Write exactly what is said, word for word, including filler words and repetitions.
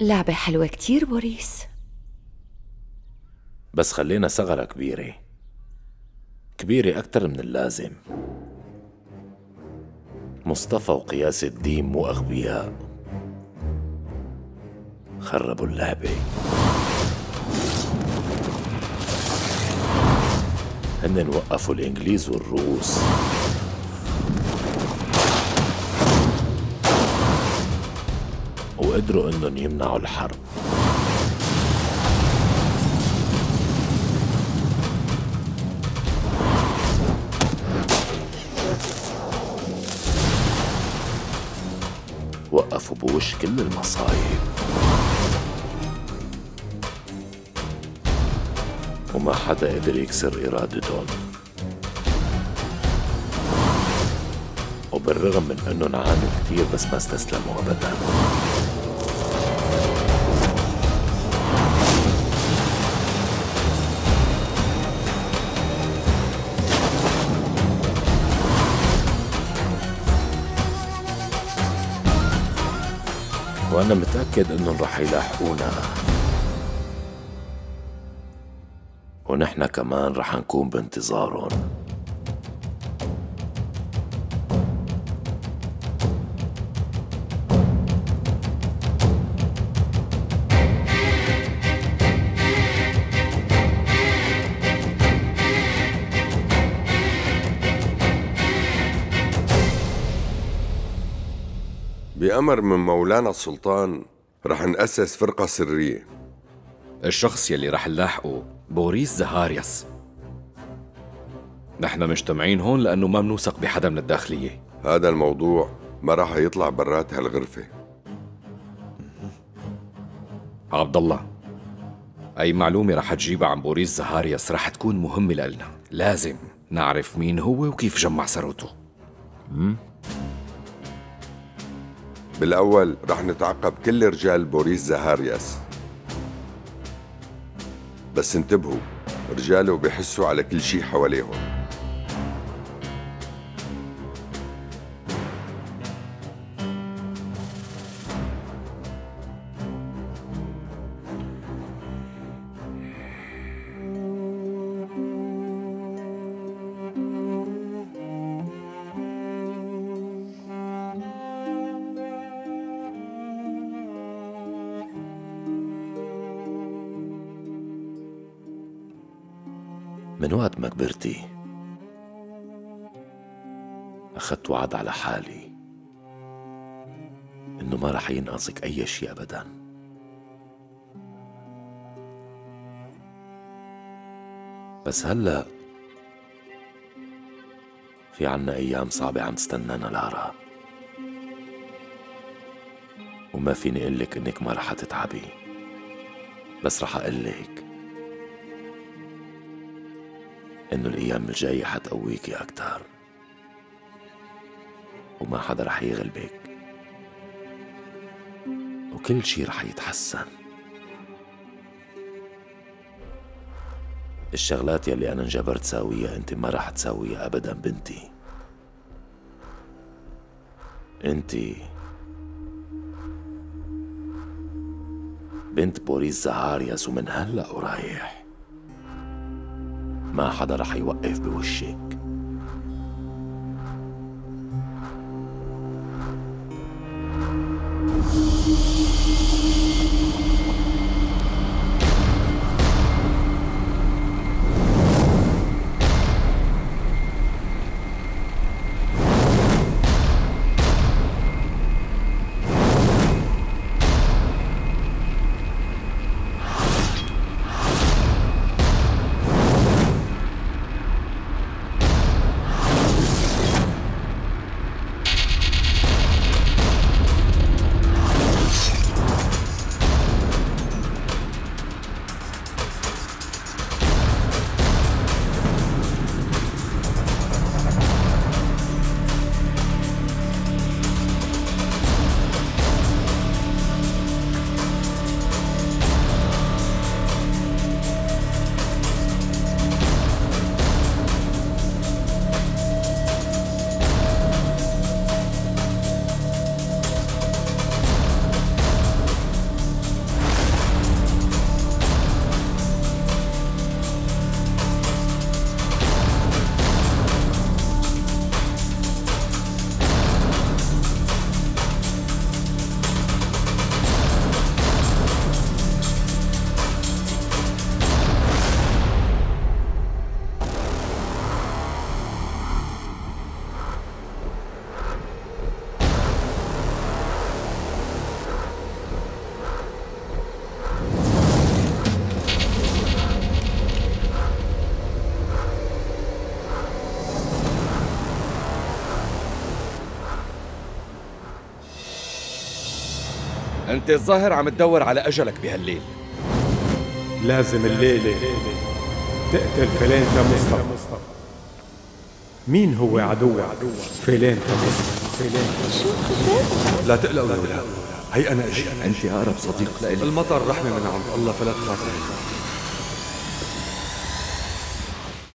لعبة حلوة كتير بوريس، بس خلينا ثغرة كبيرة كبيرة أكتر من اللازم. مصطفى وقياس الدين مو أغبياء، خربوا اللعبة. هن وقفوا الإنجليز والروس، وقدروا إنهم يمنعوا الحرب. وقفوا بوش كل المصايب، وما حدا قدر يكسر إرادتهم. وبالرغم من إنهم عانوا كتير بس ما استسلموا أبداً. وأنا متأكد إنهم رح يلاحقونا، ونحن كمان رح نكون بانتظارهم. بأمر من مولانا السلطان رح نأسس فرقة سرية. الشخص يلي رح نلاحقه بوريس زكارياس. نحن مجتمعين هون لأنه ما منوثق بحدا من الداخلية. هذا الموضوع ما رح يطلع برات هالغرفة. عبد الله، أي معلومة رح تجيبها عن بوريس زكارياس رح تكون مهمة لنا، لازم نعرف مين هو وكيف جمع ثروته. بالأول رح نتعقب كل رجال بوريس زكارياس، بس انتبهوا رجاله بيحسوا على كل شيء حواليهم. من وقت ما كبرتي أخذت وعد على حالي إنه ما رح ينقصك أي شيء أبداً. بس هلأ في عنا أيام صعبة عم تستنانا لارا، وما فيني أقلك إنك ما رح تتعبي، بس رح أقلك إنه الأيام الجاية حتقويكي أكتر، وما حدا رح يغلبك، وكل شي رح يتحسن. الشغلات يلي أنا انجبرت ساويها أنت ما رح تساويها أبداً بنتي. أنت بنت بوريس زكارياس، ومن هلأ ورايح ما حدا رح يوقف بوشك. أنت الظاهر عم تدور على أجلك بهالليل. لازم الليلة تقتل فيلينتا مصطفى. مين هو عدوك؟ فيلينتا مصطفى. لا تقلقوا يا ولاد، هي أنا أجي. أنت أقرب صديق لإلي. المطر رحمة من عند الله فلا تخافوا.